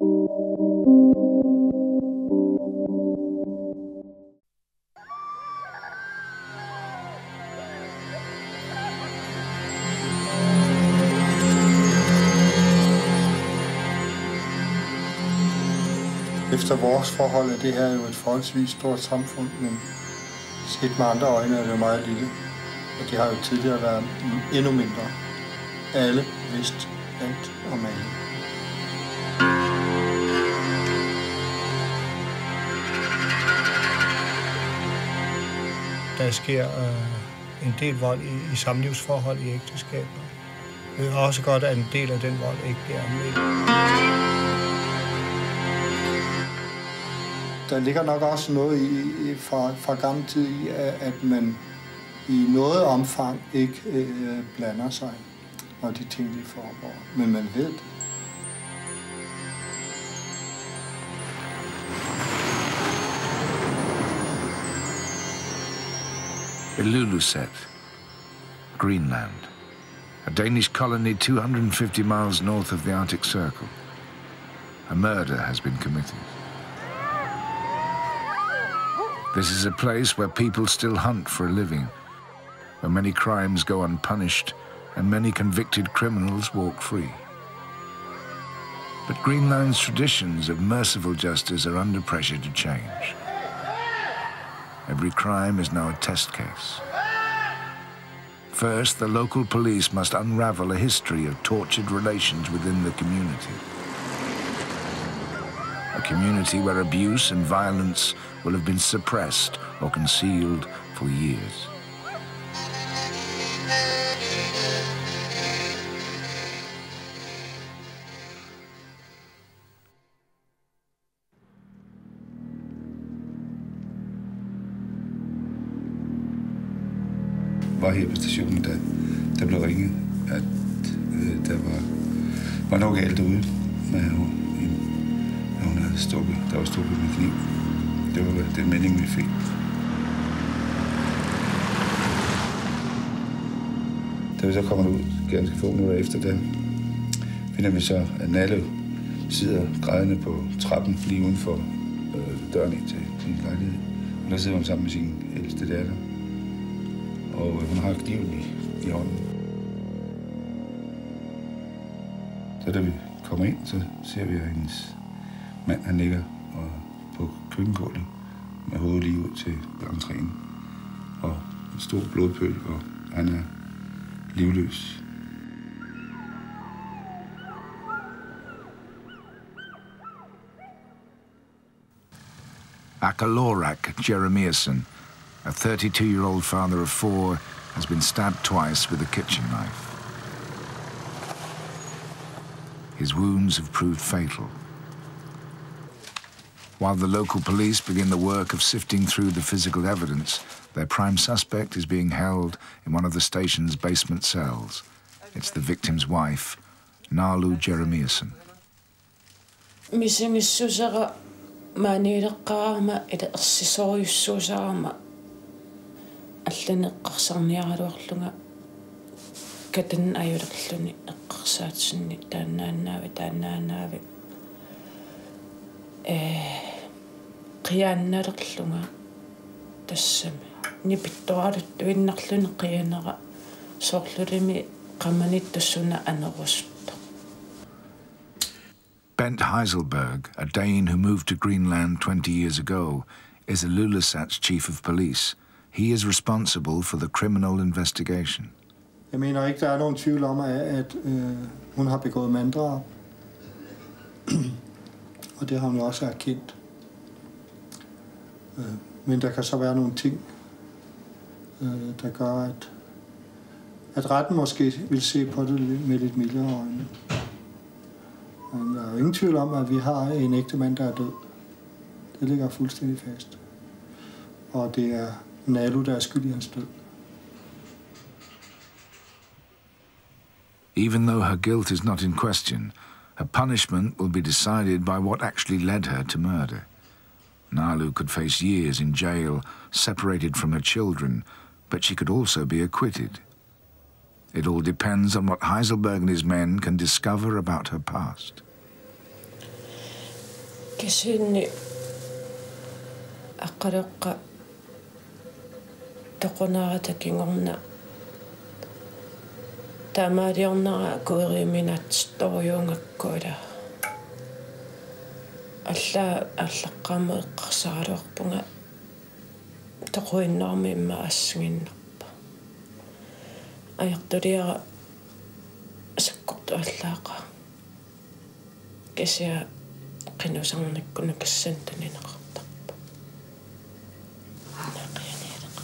Efter vores forhold er det her jo et forholdsvis stort samfund, men set med andre øjne er det jo meget lille. Og det har jo tidligere været endnu mindre. Alle vidste alt om alle. Der sker en del vold i samlivsforhold i ægteskaber. Det er også godt, at en del af den vold ikke bliver anmeldt. Der ligger nok også noget fra gammel tid i, at man i noget omfang ikke blander sig, når de ting lige foregår. Men man ved det. Ilulissat, Greenland, a Danish colony 250 miles north of the Arctic Circle. A murder has been committed. This is a place where people still hunt for a living, where many crimes go unpunished and many convicted criminals walk free. But Greenland's traditions of merciful justice are under pressure to change. Every crime is now a test case. First, the local police must unravel a history of tortured relations within the community. A community where abuse and violence will have been suppressed or concealed for years. Jeg var her på stationen, da der blev ringet, at der var noget galt derude. Der var stukket med kniv. Det var den melding, vi fik. Da vi så kommer ud ganske få minutter efter det, finder vi så, at Nalu sidder grædende på trappen lige uden for døren ind til sin lejlighed. Og der sidder hun sammen med sin ældste datter. Og hun har kniven i hånden. Så da vi kommer ind, så ser vi hendes mand, han ligger på køkkengulvet med hovedet lige ud til entréen. Og en stor blodpøl, og han er livløs. Akalorak Jeremiasen, a 32-year-old father of four, has been stabbed twice with a kitchen knife. His wounds have proved fatal. While the local police begin the work of sifting through the physical evidence, their prime suspect is being held in one of the station's basement cells. It's the victim's wife, Nalu Jeremiasen. Qiannerlunga tassam nipittuarut uinnerluni qianera soorlulimi qammanittussuna aneruspa. Bent Heiselberg, a Dane who moved to Greenland 20 years ago, is Ilulissat's chief of police. He is responsible for the criminal investigation. Jeg mener ikke, der er nogen tvivl om, at hun har begået manddrab. Og det har hun jo også erkendt. Men der kan så være nogle ting, der gør, at retten måske vil se på det med lidt mildere øjne. Men der er jo ingen tvivl om, at vi har en ægte mand, der er død. Det ligger fuldstændig fast. Og det er Nalu, der er skyld i hans død. Even though her guilt is not in question, her punishment will be decided by what actually led her to murder. Nalu could face years in jail, separated from her children, but she could also be acquitted. It all depends on what Heiselberg and his men can discover about her past. كشيني أقرق تقنعتك عنا تماري عنا كوري من التطوير كورا ألا قام القصارق بنا تقوين نعمي ما أسمين أيقدريا سكوت ألاقة كسيا قنو سانك كنا كسنتني نقطب نقيني نق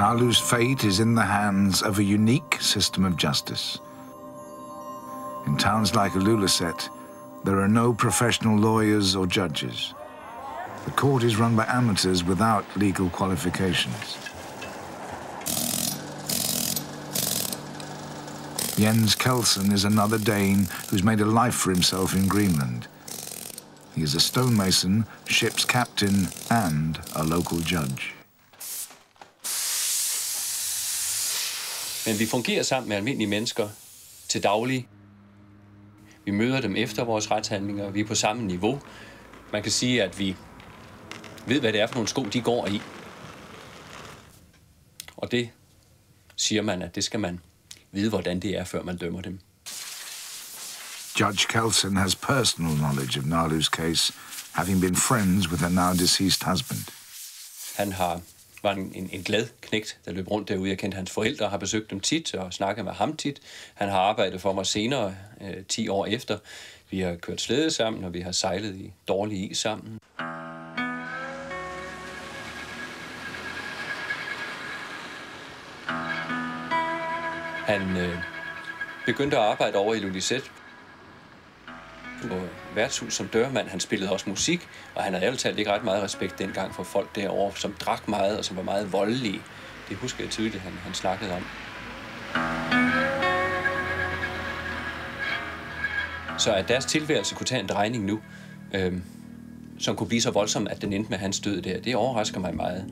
Nalu's fate is in the hands of a unique system of justice. In towns like Ilulissat, there are no professional lawyers or judges. The court is run by amateurs without legal qualifications. Jens Kelsen is another Dane who's made a life for himself in Greenland. He is a stonemason, ship's captain, and a local judge. Men vi fungerer sammen med almindelige mennesker til daglig. Vi møder dem efter vores retshandlinger. Vi er på samme niveau. Man kan sige, at vi ved, hvad det er for nogle sko, de går i. Og det siger man, at det skal man vide, hvordan det er, før man dømmer dem. Judge Kelsen has personal knowledge of Nalu's case, having been friends with her now deceased husband. Han var en glad knægt, der løb rundt derude. Jeg kendte hans forældre, har besøgt dem tit og snakket med ham tit. Han har arbejdet for mig senere, 10 år efter. Vi har kørt slæde sammen, og vi har sejlet i dårlig is sammen. Han begyndte at arbejde over i Ilulissat på værtshus som dørmand. Han spillede også musik, og han havde altid ikke ret meget respekt dengang for folk derovre, som drak meget og som var meget voldelige. Det husker jeg tydeligt, han snakkede om. Så at deres tilværelse kunne tage en drejning nu, som kunne blive så voldsom, at den endte med hans død der, det overrasker mig meget.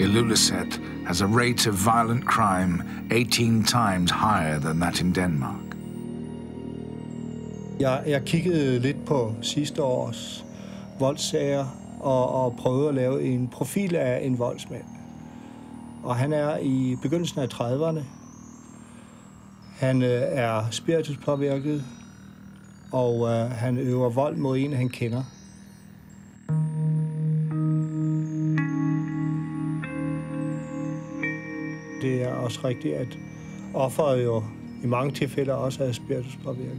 Ilulissat has a rate of violent crime 18 times higher than that in Denmark. Jeg kiggede lidt på sidste års voldssager og prøvede at lave en profil af en voldsmand. Og han er i begyndelsen af 30'erne. Han er spirituspåvirket, og han øver vold mod en, han kender. Det er også rigtigt, at offeret jo i mange tilfælde også er spirituspåvirket.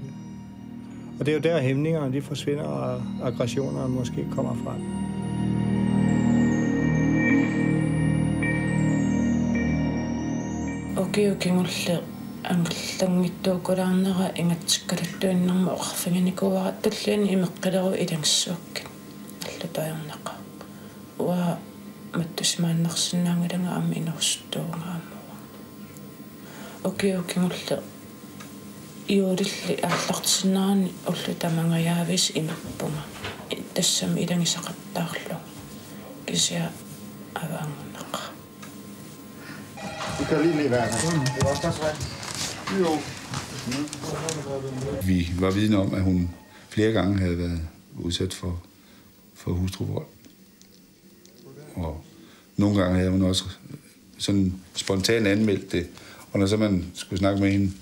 Og det er jo der, hæmningerne de forsvinder, og aggressionerne måske kommer frem. Okay. Anglangi tokoranara ingatskarattuinnarma orfanginikuaratulliani imeqqalaru ilangssuakkin allapaarnaqa wa mattusimaannarsinnaangilanga ammi inerussutuungaammuwa okiukingulla iurilli aallartisinnaarani ullu tamangajaavis imappunga tassami ilangisaqattaarlu kisia avaangunaqa Vi var vidne om, at hun flere gange havde været udsat for hustruvold. Og nogle gange havde hun også sådan spontant anmeldt det. Og når så man skulle snakke med hende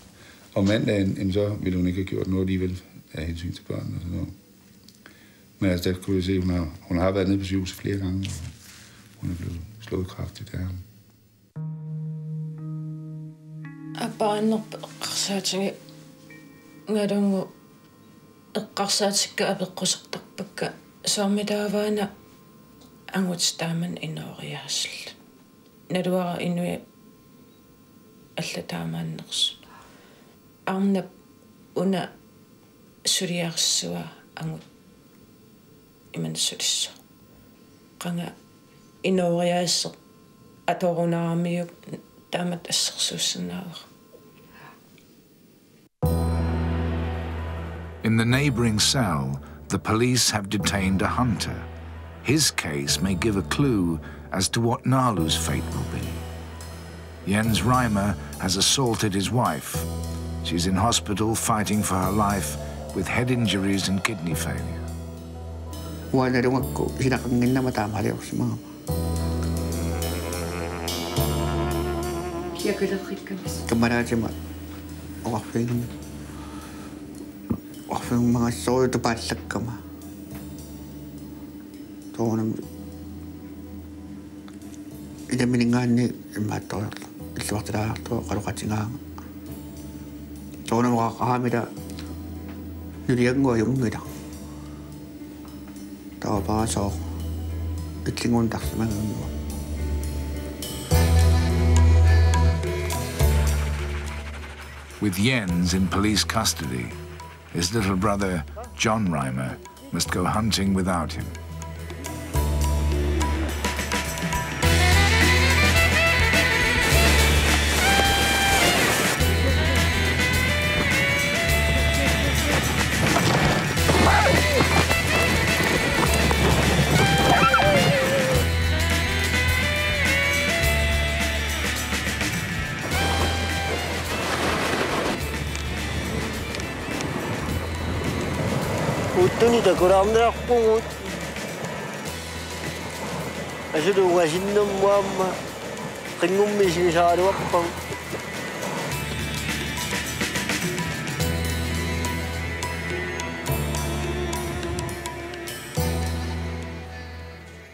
om mandagen, så ville hun ikke have gjort noget alligevel af hensyn til børnene og sådan noget. Men altså, der kunne vi se, at hun har været nede på sygehuset flere gange, og hun er blevet slået kraftigt af ham. Abang nak kerja cengit ngadungu eqqarsaatikka apeqqusartarpakka saarmitaavaana angutstaaman innooriaasl naluara innui allataamaannersu arnap una suliarsua angut imansulissu qanga innooriaasser atorunaarmiyuk taamat assersuussannaavaq. In the neighbouring cell, the police have detained a hunter. His case may give a clue as to what Nalu's fate will be. Jens Reimer has assaulted his wife. She's in hospital fighting for her life with head injuries and kidney failure. I saw the bad luck. Told him, "It's a meaning I need in my door. It's what I have to go catching on." Told him, "I made a new young boy, young girl. Told him, I saw it's in one taxi man." With Jens in police custody, his little brother, John Reimer, must go hunting without him. The ground there, good. I should have was in the mama. Can you miss his hard work?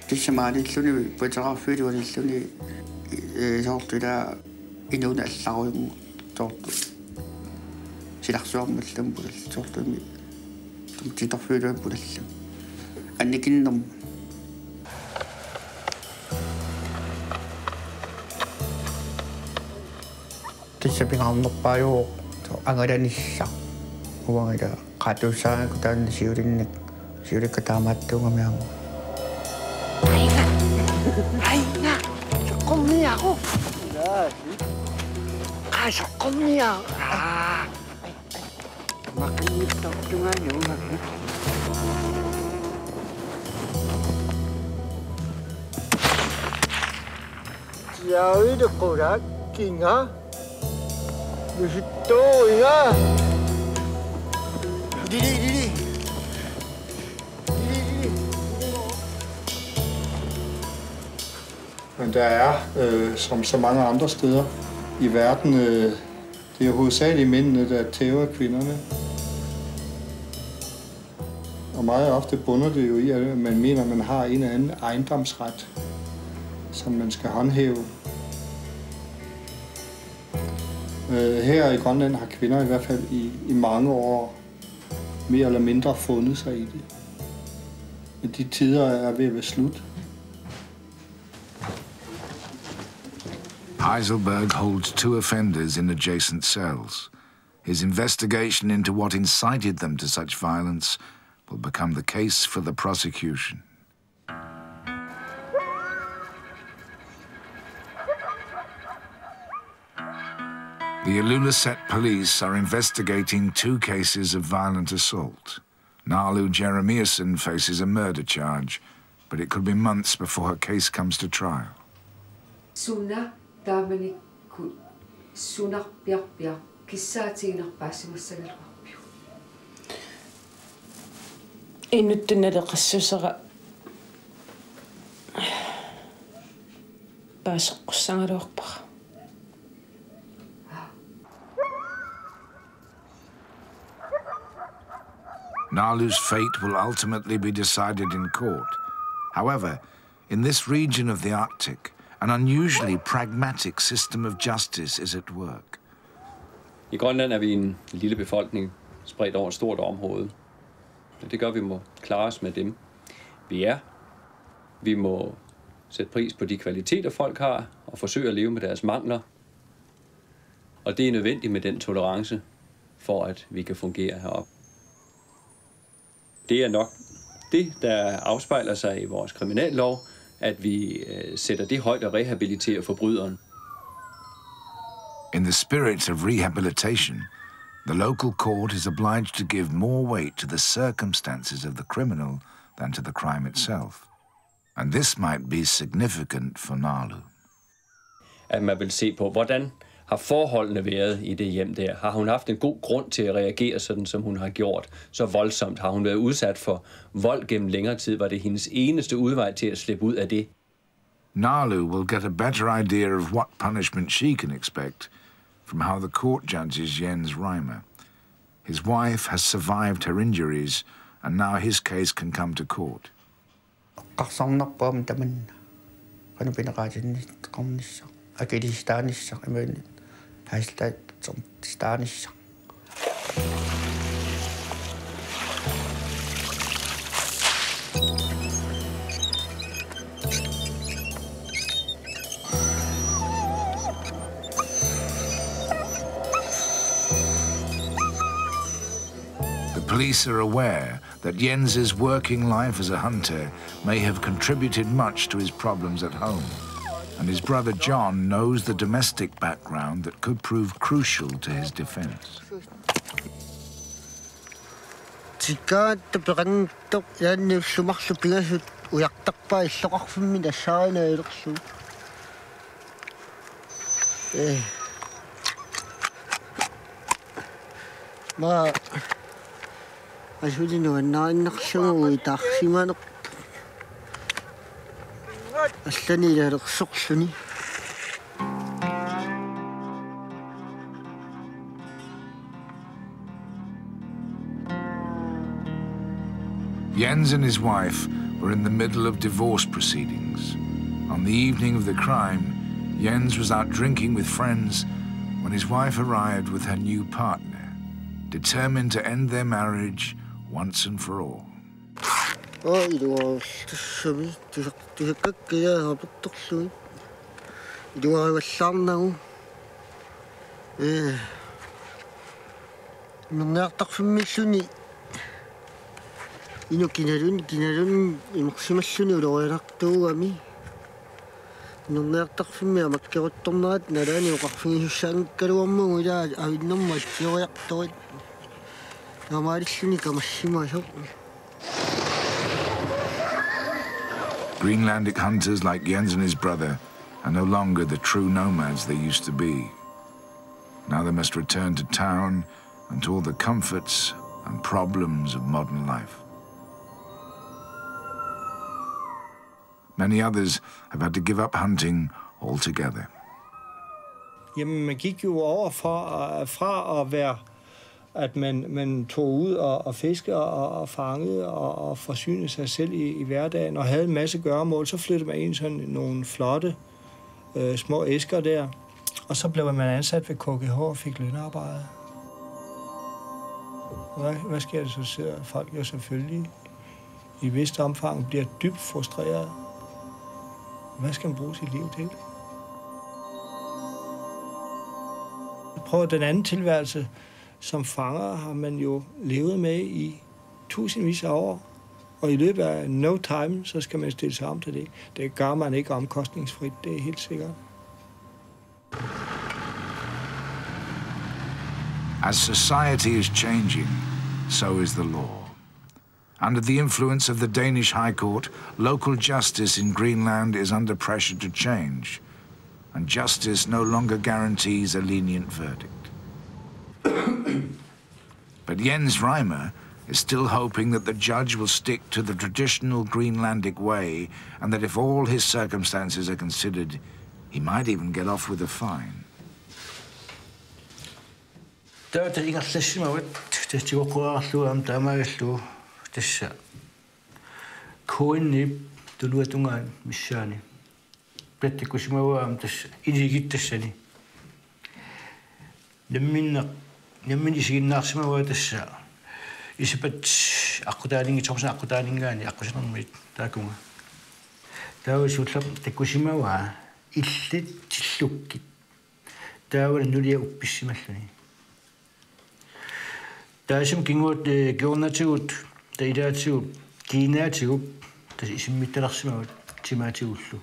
This man is only put off with what is only talk to the internet sound talk. She has so much temple talk to me. Men der er, som så mange andre steder i verden, det er hovedsageligt mændene, der tæver kvinderne. Og meget ofte bunder det jo i, at man mener, at man har en eller anden ejendomsret, som man skal håndhæve. Her i Grønland har kvinder i hvert fald i mange år mere eller mindre fundet sig i det. Men de tider er ved at være slut. Heiselberg holds two offenders in adjacent cells. His investigation into what incited them to such violence will become the case for the prosecution. The Ilulissat police are investigating two cases of violent assault. Nalu Jeremiasen faces a murder charge, but it could be months before her case comes to trial. Sooner, Dominic could sooner be up here, Kissatina passing with Senator. Inutnede ressourcer basqussangaluarpa Nalu's fate will ultimately be decided in court. However, in this region of the Arctic, an unusually pragmatic system of justice is at work. I Grønland er vi en lille befolkning, spredt over et stort område. Det gør, at vi må klare os med dem, vi er. Vi må sætte pris på de kvaliteter, folk har, og forsøge at leve med deres mangler. Og det er nødvendigt med den tolerance, for at vi kan fungere heroppe. Det er nok det, der afspejler sig i vores kriminallov, at vi sætter det højt og rehabiliterer forbryderen. In the spirit of rehabilitation, the local court is obliged to give more weight to the circumstances of the criminal than to the crime itself. And this might be significant for Nalu. At man vil se på, hvordan har forholdene været i det hjem der? Har hun haft en god grund til at reagere sådan, som hun har gjort? Så voldsomt har hun været udsat for vold gennem længere tid? Var det hendes eneste udvej til at slippe ud af det? Nalu will get a better idea of what punishment she can expect from how the court judges Jens Reimer. His wife has survived her injuries, and now his case can come to court. Police are aware that Jens's working life as a hunter may have contributed much to his problems at home, and his brother John knows the domestic background that could prove crucial to his defense. I should know a nine-year-old with a human. I stand in a suction. Jens and his wife were in the middle of divorce proceedings. On the evening of the crime, Jens was out drinking with friends when his wife arrived with her new partner, determined to end their marriage once and for all. Greenlandic hunters like Jens and his brother are no longer the true nomads they used to be. Now they must return to town and to all the comforts and problems of modern life. Many others have had to give up hunting altogether. Jamen, man gik jo over fra at være at man tog ud og fiskede og fangede og forsynede sig selv i hverdagen og havde en masse gøremål, så flyttede man ind sådan nogle flotte små æsker der, og så blev man ansat ved KGH og fik lønarbejde. Hvad sker det så? Sidder folk jo selvfølgelig i et vist omfang bliver dybt frustreret. Hvad skal man bruge sit liv til? Prøv den anden tilværelse. Som fanger har man jo levet med i tusindvis af år, og i løbet af no time, så skal man stille sig om til det. Det gør man ikke omkostningsfrit, det er helt sikkert. As society is changing, so is the law. Under the influence of the Danish High Court, local justice in Greenland is under pressure to change, and justice no longer guarantees a lenient verdict. But Jens Reimer is still hoping that the judge will stick to the traditional Greenlandic way, and that if all his circumstances are considered, he might even get off with a fine. Jamen I sin nafsma wadessa. Isipat akudaaning itsamsa akudaaningan yakusan mit takunga. Tawa sutlap takusima wa illet tilukit. Tawa nulia upisimalani. Tasim kingot geornatiut, taidatiut, kinatiut. Tas isim mitarasima timatiutlu.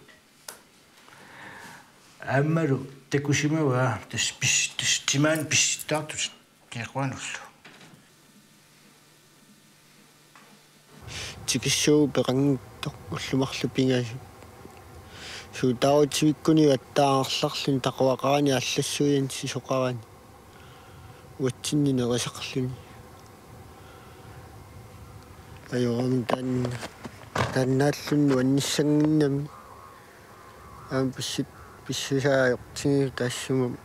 Amaru takusima wa tas timan pistatut kekwanutlu. Tikisho berang tokusumaklupinga. So tao tikuni atta saklin takwakani assuyen sisokawan. Watini na saklin. Ayon tan natlun wanisangin am pisisa yokti tasum.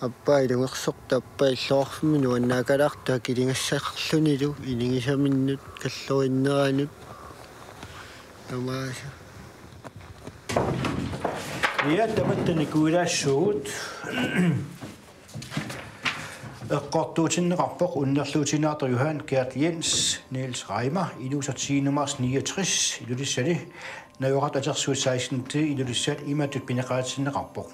Appai the workshop that pay soft me no nagarak to getting a section to eating is a minute to so in nine. Yet the Matanicuda showed a cotton rapport on the Sultanato Johan Gert Jens, Niels Reimer, Ilulissat near Tris, Ilulissat, Naurata Suicide, Ilulissat, Imatic Pinacats in the rapport.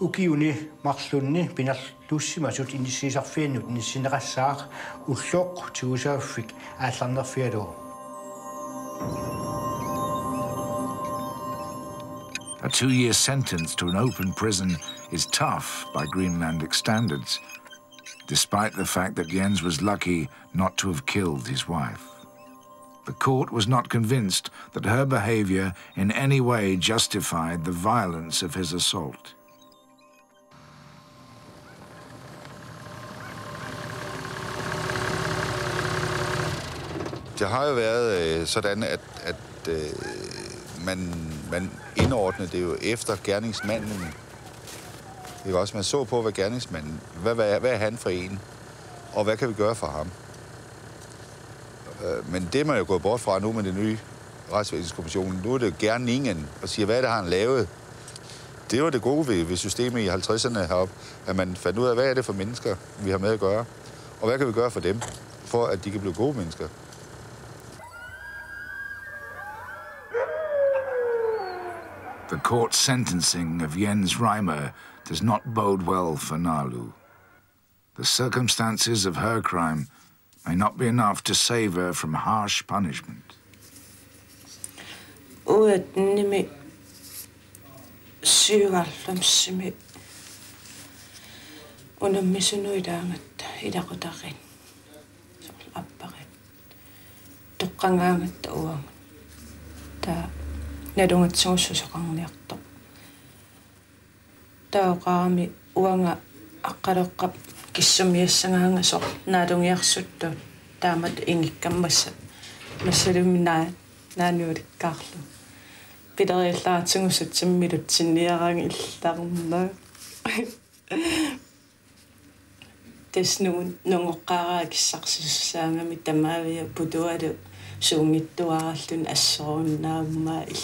Ukiuni, Marsluni, Pinatusima, in the Caesar Fenut, in the Sinrasar, Ushok, Josephic, Atlanta Fedor. A 2-year sentence to an open prison is tough by Greenlandic standards, despite the fact that Jens was lucky not to have killed his wife. The court was not convinced that her behavior in any way justified the violence of his assault. Det har jo været sådan, at man indordnede det jo efter gerningsmanden. Ikke også? Man så på, hvad gerningsmanden... Hvad er han for en? Og hvad kan vi gøre for ham? Men det er man jo gået bort fra nu med den nye retsvæsenskommission. Nu er det gerningen og siger, hvad det har han lavet? Det var det gode ved systemet i 50'erne heroppe, at man fandt ud af, hvad er det for mennesker, vi har med at gøre? Og hvad kan vi gøre for dem, for at de kan blive gode mennesker? The court's sentencing of Jens Reimer does not bode well for Nalu. The circumstances of her crime may not be enough to save her from harsh punishment. Nedungat sosu sokang nektop. Tao kami uanga akarokap kisumyes ngang sok nadung yaksutto tamat inikam mas maselumina nanurikaklo. Pidare lahat sungusut sumirut sinirang iltarumla. Tesno nungokara kisaksusang mitamaya buduado sumito alun ason na mail.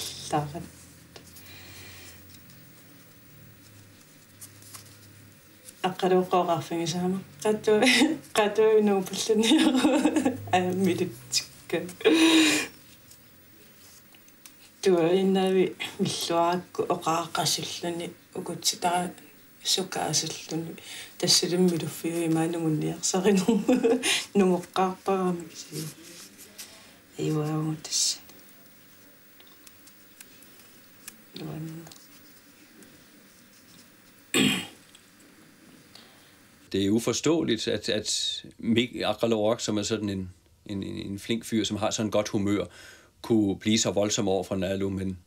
Akalorak Jeremiasen. Kato no pusleniya. Amiditka. Tuwi na bi miswa akakasilani ugutsita sukasilani. Tasirim mirufi imanunguniyag sa kinu numukapa misi. Iwa mo tas. Det er uforståeligt, at Akalorak, som er sådan en flink fyr, som har sådan et godt humør, kunne blive så voldsom over for Nalu, men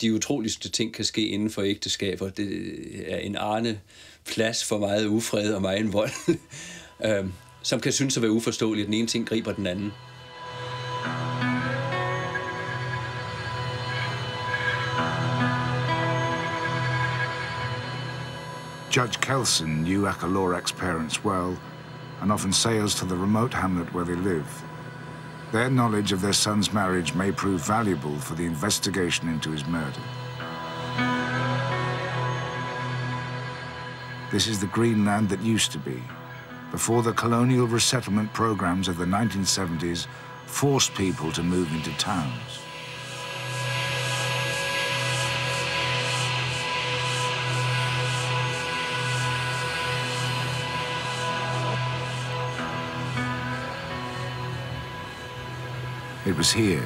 de utroligste ting kan ske inden for ægteskaber. Det er en arne plads for meget ufred og meget vold, som kan synes at være uforståeligt. Den ene ting griber den anden. Judge Kelsen knew Akalorak's parents well and often sails to the remote hamlet where they live. Their knowledge of their son's marriage may prove valuable for the investigation into his murder. This is the Greenland that used to be, before the colonial resettlement programs of the 1970s forced people to move into towns. It was here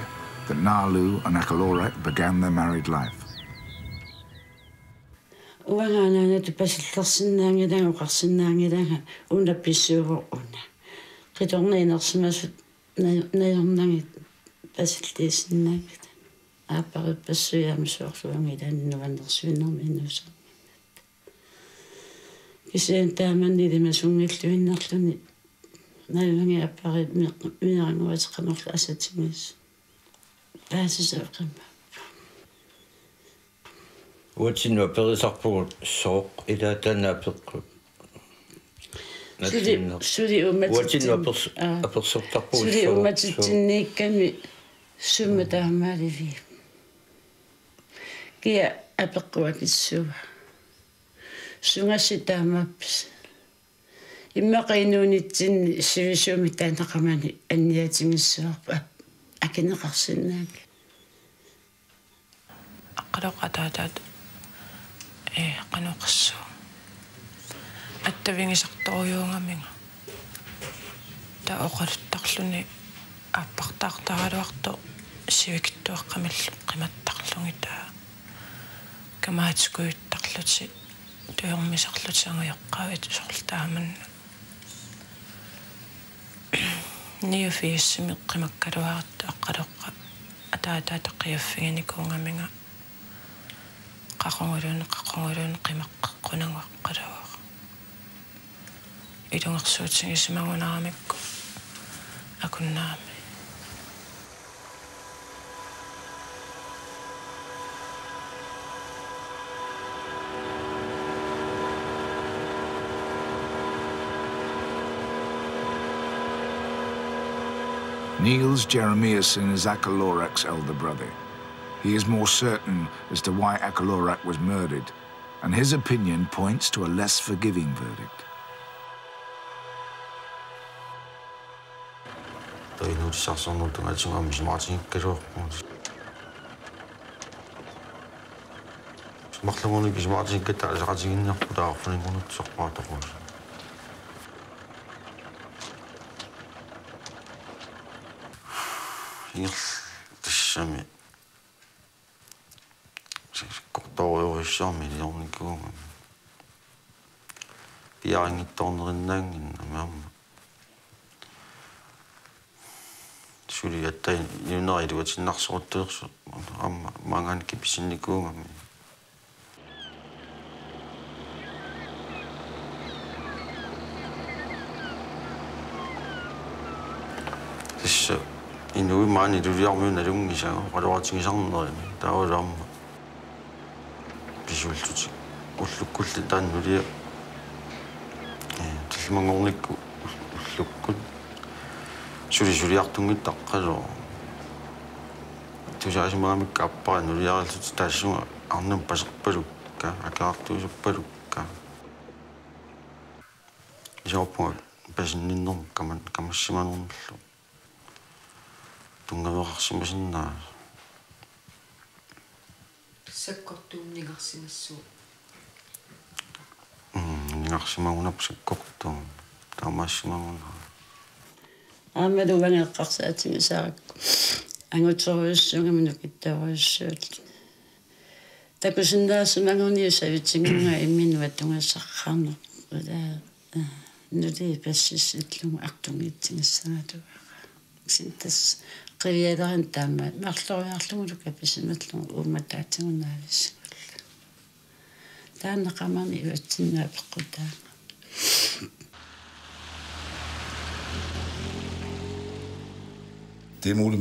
that Nalu and Akalorak began their married life. Niels Jeremiasen is Akalorak's elder brother. He is more certain as to why Akalorak was murdered, and his opinion points to a less forgiving verdict. Det er muligt, man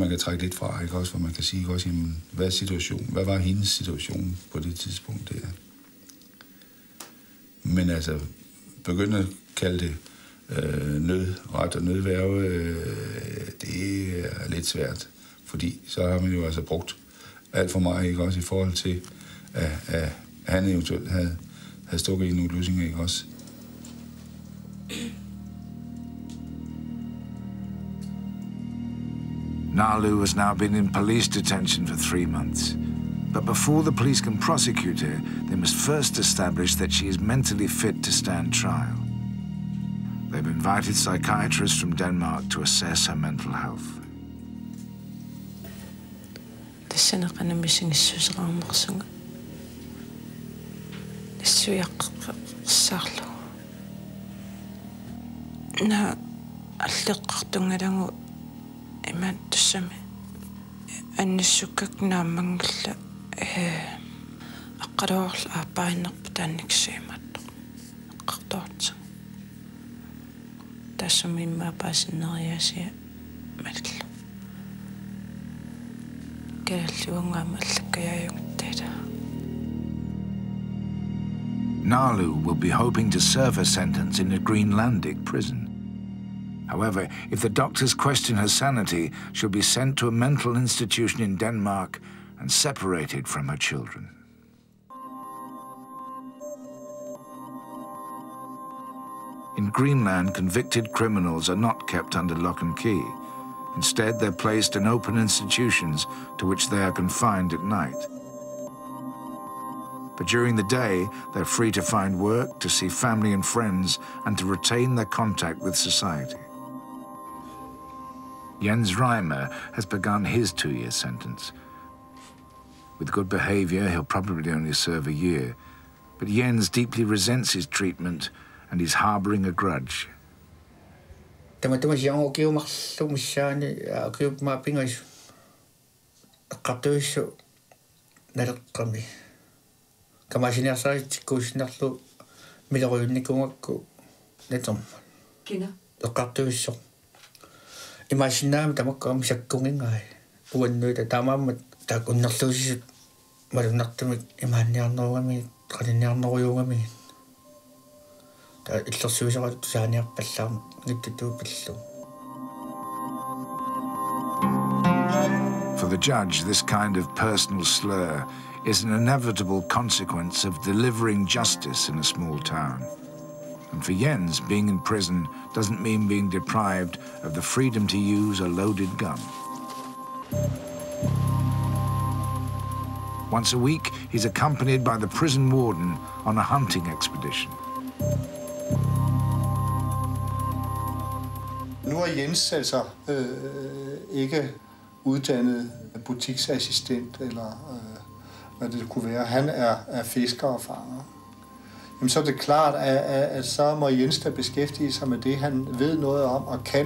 kan trække lidt fra, ikke også, hvor man kan sige også, jamen, hvad er situationen? Hvad var hendes situation på det tidspunkt der? Men altså, begynde at kalde det nødret og nødværve, det er lidt svært, fordi så har man jo altså brugt alt for meget, ikke også, i forhold til, at han eventuelt havde havde stukket i nogle løsninger, ikke også? Nalu has now been in police detention for 3 months. But before the police can prosecute her, they must first establish that she is mentally fit to stand trial. They've invited psychiatrists from Denmark to assess her mental health. The sinner and the missing sister Andersen. The Suyakalo. No, I looked on it and I meant to see me. And the Sukakna Mangle Akarol are buying up the next year. That's what I'm passing now, yes, yeah. Metal. Nalu will be hoping to serve her sentence in a Greenlandic prison. However, if the doctors question her sanity, she'll be sent to a mental institution in Denmark and separated from her children. In Greenland, convicted criminals are not kept under lock and key. Instead, they're placed in open institutions to which they are confined at night. But during the day, they're free to find work, to see family and friends, and to retain their contact with society. Jens Reimer has begun his 2-year sentence. With good behavior, he'll probably only serve a year. But Jens deeply resents his treatment and he's harbouring a grudge. For the judge, this kind of personal slur is an inevitable consequence of delivering justice in a small town. And for Jens, being in prison doesn't mean being deprived of the freedom to use a loaded gun. Once a week, he's accompanied by the prison warden on a hunting expedition. Nu er Jens altså ikke uddannet butiksassistent eller hvad det kunne være. Han er fisker og fanger. Jamen, så er det klart, at så må Jens da beskæftige sig med det, han ved noget om og kan.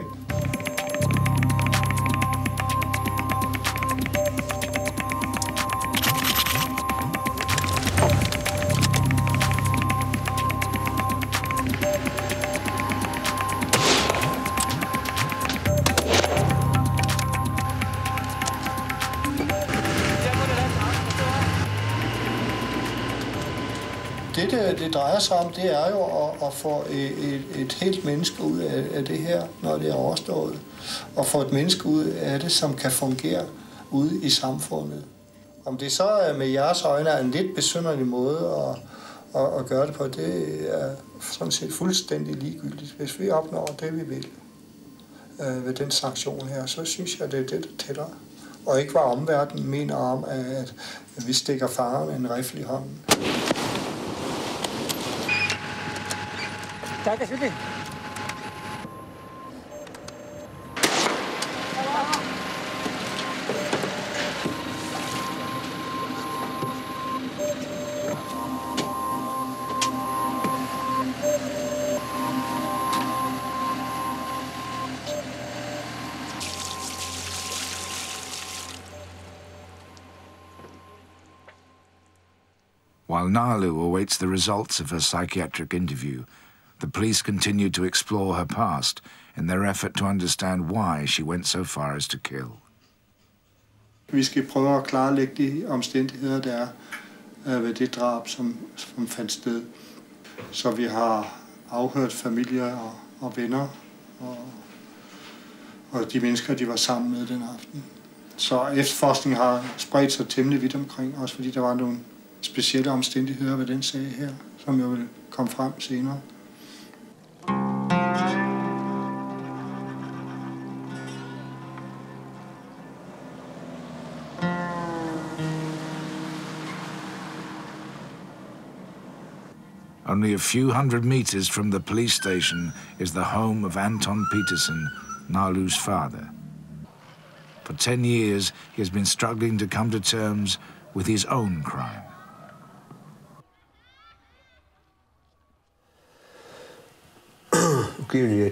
Det drejer sig om, det er jo at få et helt menneske ud af det her, når det er overstået. Og få et menneske ud af det, som kan fungere ude i samfundet. Om det så med jeres øjne er en lidt besynderlig måde at gøre det på, det er sådan set fuldstændig ligegyldigt. Hvis vi opnår det, vi vil ved den sanktion her, så synes jeg, det er det, der tæller. Og ikke hvad omverdenen mener om, at vi stikker faren med en rifle i hånden. Tak, selvfølgelig. While Nalu awaits the results of her psychiatric interview, the police continue to explore her past in their effort to understand why she went so far as to kill. Vi skal prøve at klarlægge de omstændigheder, der er ved det drab, som fandt sted. Så vi har afhørt familier og venner og de mennesker, de var sammen med den aften. Så efterforskningen har spredt sig temmelig vidt omkring, også fordi der var nogle specielle omstændigheder ved den sag her, som jeg vil komme frem senere. Only a few hundred meters from the police station is the home of Anton Peterson, Nalu's father. For 10 years, he has been struggling to come to terms with his own crime. The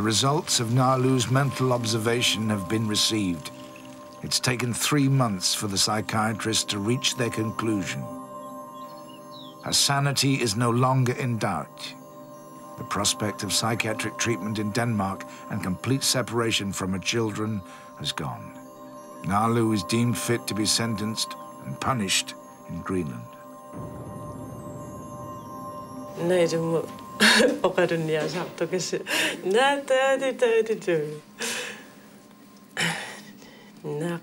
results of Nalu's mental observation have been received. It's taken 3 months for the psychiatrists to reach their conclusion. Her sanity is no longer in doubt. The prospect of psychiatric treatment in Denmark and complete separation from her children has gone. Nalu is deemed fit to be sentenced and punished in Greenland. Nej, du må opreturnere sammen, du kan se. Nej, det. Nā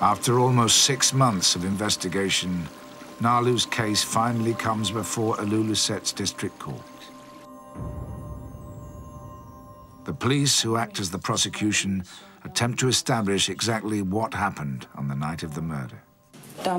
After almost 6 months of investigation, Nalu's case finally comes before Ilulissat's district court. The police, who act as the prosecution, attempt to establish exactly what happened on the night of the murder. A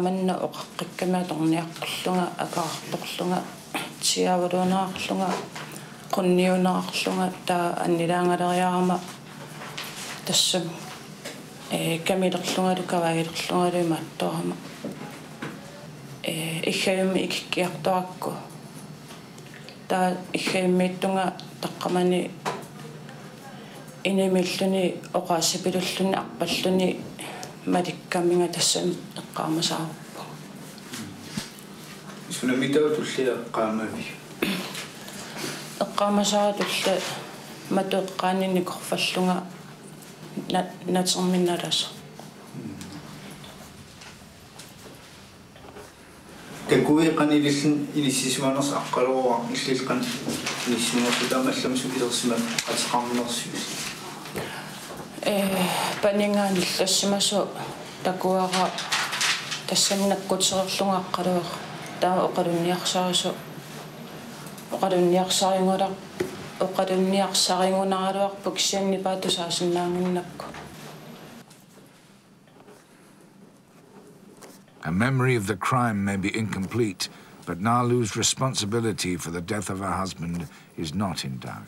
memory of the crime may be incomplete, but Nalu's responsibility for the death of her husband is not in doubt.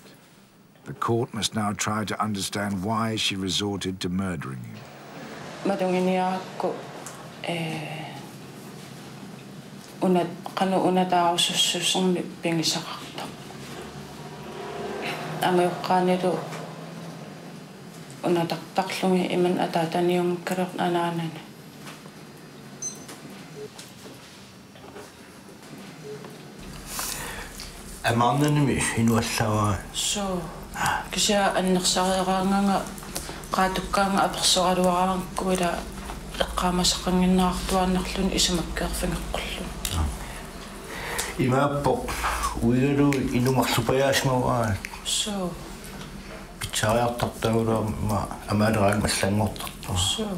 The court must now try to understand why she resorted to murdering him. So, kaya ang nagsarangang katukang apagsarado ko ida kamasakang inaktuan naklun isumagkafing naklun. Ima po, uyero inumagsupayas mo an. So, kaya taptaw ra ma amarang maslengot. So.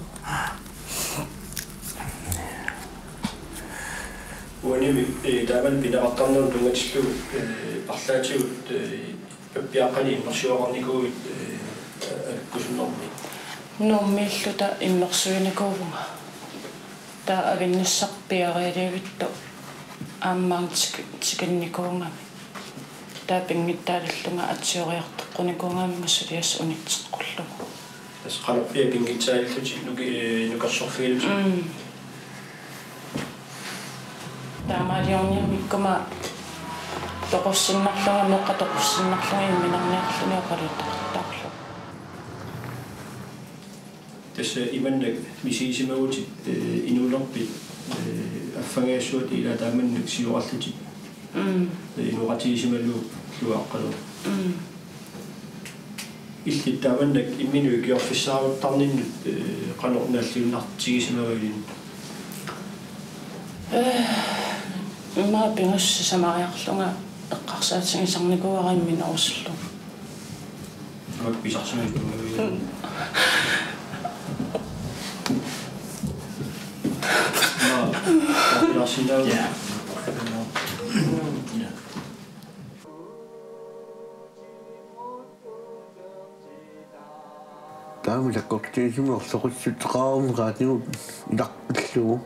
Mga pingus sa mga yaklo nga, nakakasat sa isang nagawa kayo minauslo. Magpisak sa mga Dami na cocktail mo, sa kutsit ka, mga niyo, nakakaslo.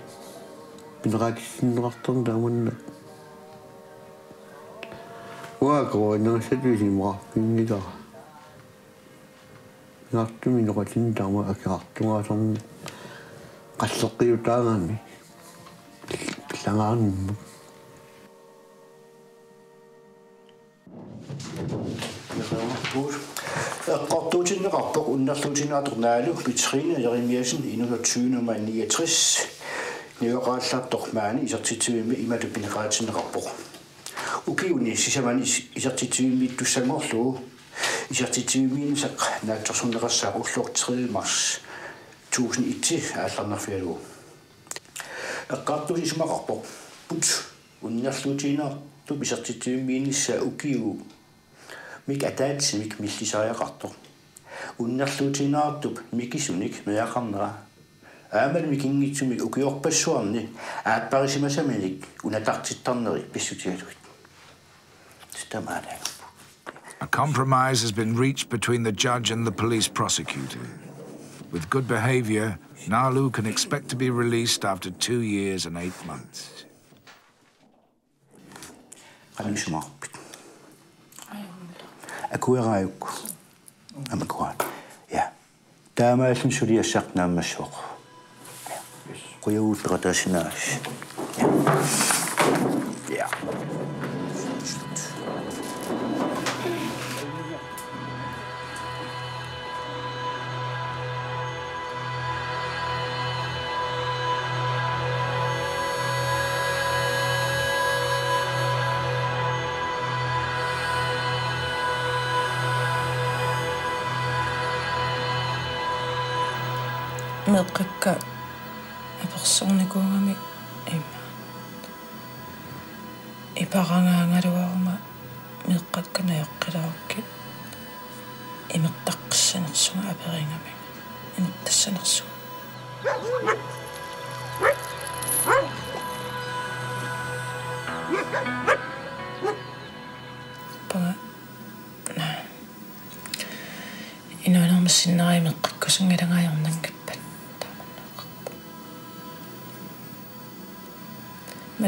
Pinakakisin na kaktong daman na. Wala ko, nang satiwisin mo kakapin nito. Nakatumin ako sindama at kakatong asang kasakiyutangan eh. Pisangan mo. Kaktutin na kakpag, undastutin na at Nalu, Katrine Jeremiasen, 1969. Neoraatlat dormani isartituyimi imalupinaqaatinerarpoq. Ukiuni sisaman isartituyimi tussamorlu isartituyimi saq naatsorsunnerassaq ullor 3 mars 2001 aallarnerfialu. Eqqaartus isumaqarpoq put unnerlutiina tu isartituyimi issa ukiu mik ataatsi mik millisariaqartoq. Unnerlutiinaartup mikisunik meaqarnera Amen mikingi tumi ukior passuarni aapparisimasaminik unatartittarneri pissutialuit. Tamaana. A compromise has been reached between the judge and the police prosecutor. With good behavior, Nalu can expect to be released after 2 years and 8 months. Anusumarpit. Akueraayuk. Amakuan. Yeah. Taamaasin suliassaqnaammassuaq. Yeah. Milk Persone come Emma. I paranga ruoma milkat caneo karaoke. I mutaxen soon aberingami. In the sense. But no. In an almost in nine milkos and getting I on the I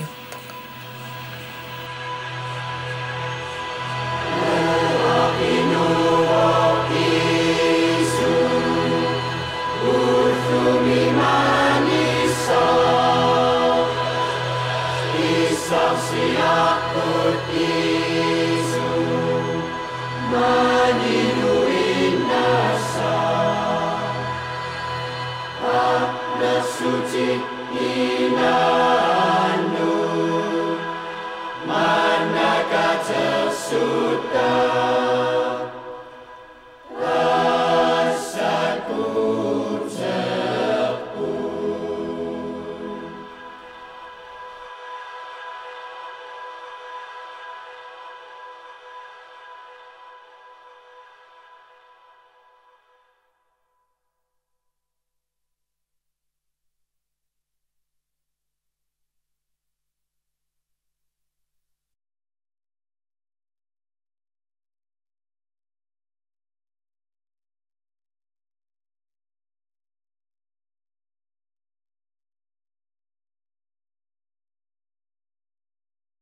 Suti ina